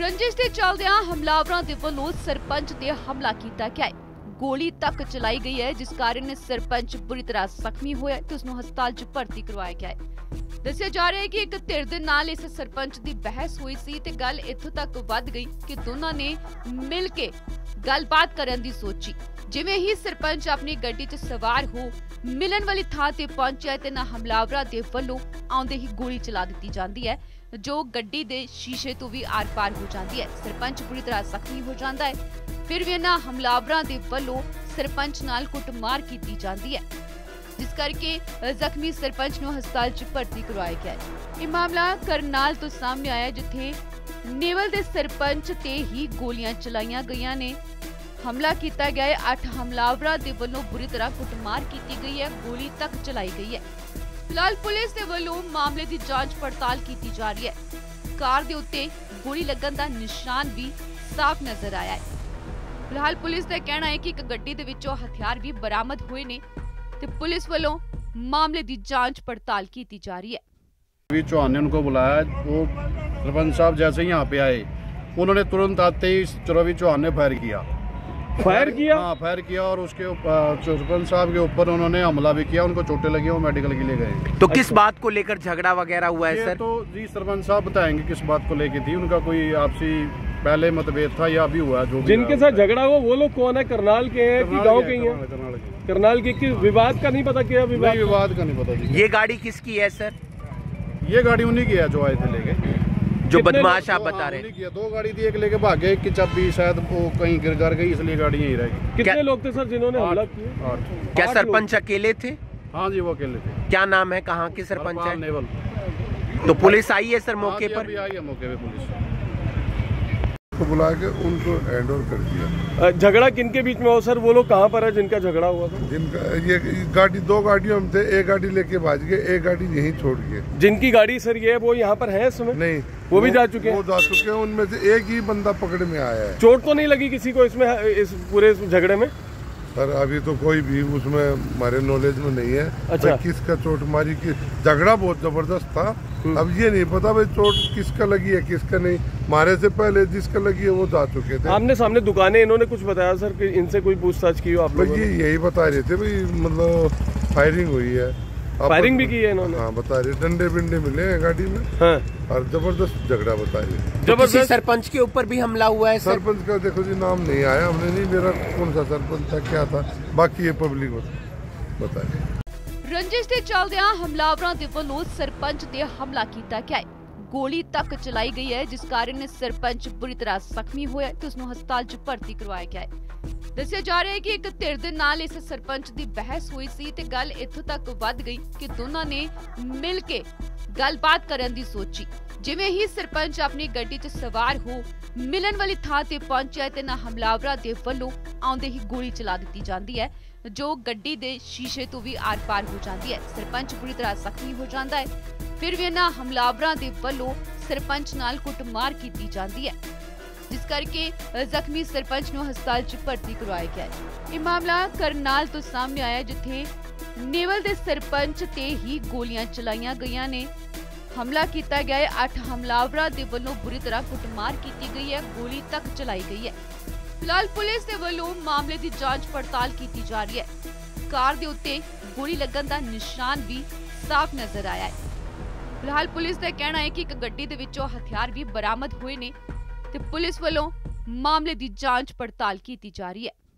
रंजिश के चलद्या हमलावरों के वालों सरपंच से हमला किया गया है। गोली तक चलाई गई है जिस कारण सरपंच बुरी तरह जख्मी होया है तो उसको हस्पताल च भर्ती करवाया गया है। दस्या जा रहा है कि एक धिर दे नाल इस सरपंच की बहस हुई सी ते गल इत्थों तक वध गई कि दोनों ने मिल के गलबात करने की सोची। जिवें ही सरपंच अपनी गड्डी च सवार हो मिलन वाली थां ते पहुंचा ते ना हमलावरां दे वल्लों आउंदे ही गोली चला दी जाती है जो गड्डी दे शीशे तो भी आर पार हो जाती है। सरपंच पूरी तरह जख्मी हो जाता है फिर भी इन्हां हमलावरां दे वल्लों सरपंच नाल कुटमार की जाती है जिस करके जख्मी सरपंच नूं हस्पताल च भर्ती करवाया गया है। यह मामला करनाल तो सामने आया जिथे नेवल दे सरपंच ते ही गोलियां चलाईयां गईयां ने। हमला किया गया है, 8 हमलावरों के वालों बुरी तरह कुटमार की गई है, गोली तक चलाई गई है। फिलहाल पुलिस के वालों मामले की जांच पड़ताल की जा रही है। कार के उत्ते गोली लगन का निशान भी साफ नजर आया है। फिलहाल पुलिस का कहना है कि एक गड्डी के विचों हथियार भी बरामद हुए ने ते पुलिस वालों मामले की जांच पड़ताल की जा रही है। अभी चौहान ने उनको बुलाया, वो सरपंच साहब जैसे ही यहाँ पे आए उन्होंने तुरंत आते ही चौरवी चौहान ने फायर किया और उसके सरपंच साहब के ऊपर उन्होंने हमला भी किया। उनको चोटें लगी, वो मेडिकल के लिए गए। तो किस बात को लेकर झगड़ा वगैरह हुआ है सर? तो जी सरपंच साहब बताएंगे किस बात को लेकर थी। उनका कोई आपसी पहले मतभेद था या अभी हुआ? जो जिनके साथ झगड़ा हुआ वो लोग कौन है? करनाल के हैं कि गाँव के हैं? करनाल के। विवाद का नहीं पता क्या? विवाद का नहीं पता। ये गाड़ी किसकी है सर? ये गाड़ी उन्हीं की है जो आए थे लेके, जो बदमाश आप बता रहे हैं। 2 गाड़ी थी, एक लेके भागे कि चाबी शायद वो कहीं गिर गिर गई इसलिए गाड़ी यहीं रह गई। कितने लोग थे सर जिन्होंने हमला किया? क्या सरपंच अकेले थे? हाँ जी वो अकेले थे। क्या नाम है कहाँ के सरपंच है? नेवल। तो पुलिस आई है सर मौके पर? आई है मौके पे पुलिस को बुला के उनको हैंड ओवर कर दिया। झगड़ा किनके बीच में हो सर? वो लोग कहाँ पर है जिनका झगड़ा हुआ था? जिनका ये गाड़ी 2 गाड़ियों में थे, एक गाड़ी लेके भाज गए, एक गाड़ी यहीं छोड़ गए। जिनकी गाड़ी सर ये वो यहाँ पर है इस समय? नहीं, वो भी जा चुके हैं। वो जा चुके हैं। उनमें से एक ही बंदा पकड़ में आया है। चोट तो नहीं लगी किसी को इसमें इस पूरे झगड़े में सर? अभी तो कोई भी उसमें हमारे नॉलेज में नहीं है। अच्छा, किसका चोट मारी? कि झगड़ा बहुत जबरदस्त था। अब ये नहीं पता भाई चोट किसका लगी है किसका नहीं। मारे से पहले जिसका लगी है वो जा चुके थे। आमने सामने दुकानें, इन्होंने कुछ बताया सर कि इनसे कोई पूछताछ की हो आप लोगों ने? यही बता रहे थे भाई, मतलब फायरिंग हुई है। फायरिंग भी की है इन्होंने? हाँ बता रहे, डंडे बिंडे मिले हैं गाड़ी में। हाँ। और जबरदस्त झगड़ा बता रहे। जबरदस्त सरपंच के ऊपर भी हमला हुआ है? सरपंच का देखो जी नाम नहीं आया, हमने नहीं, मेरा कौन सा सरपंच था क्या था, बाकी ये पब्लिक बता रही। रंजिश के चलद्या हमलावरों के वालों सरपंच से हमला किया गया है, गोली तक चलाई गई है जिस कारण सरपंच बुरी तरह जख्मी होया है तो उसको हस्पताल च भर्ती करवाया गया है। दस्या जा रहा है कि एक धिर दे नाल इस सरपंच की बहस हुई सी ते गल इत्थों तक वध गई कि दोनों ने मिल के गलबात करने की सोची। जिवें ही सरपंच अपनी गड्डी च सवार हो मिलन वाली थां ते पहुंचा ते ना हमलावरां दे वल्लों आउंदे ही गोली चला दी जाती है जो गड्डी दे शीशे तो भी आर पार हो जाती है। सरपंच पूरी तरह जख्मी हो जाता है फिर भी इन्हां हमलावरां दे वल्लों सरपंच नाल कुटमार की जाती है जिस करके जख्मी सरपंच नूं हस्पताल च भर्ती करवाया गया है। यह मामला करनाल तो सामने आया जिथे नेवल दे सरपंच ते ही गोलियां चलाईयां गईयां ने। हमला किया गया है, 8 हमलावरों के वालों बुरी तरह कुटमार की गई है, गोली तक चलाई गई है। फिलहाल पुलिस के वालों मामले की जांच पड़ताल की जा रही है। कार के उत्ते गोली लगन का निशान भी साफ नजर आया है। फिलहाल पुलिस का कहना है कि एक गड्डी के विचों हथियार भी बरामद हुए ने ते पुलिस वालों मामले की जांच पड़ताल की जा रही है।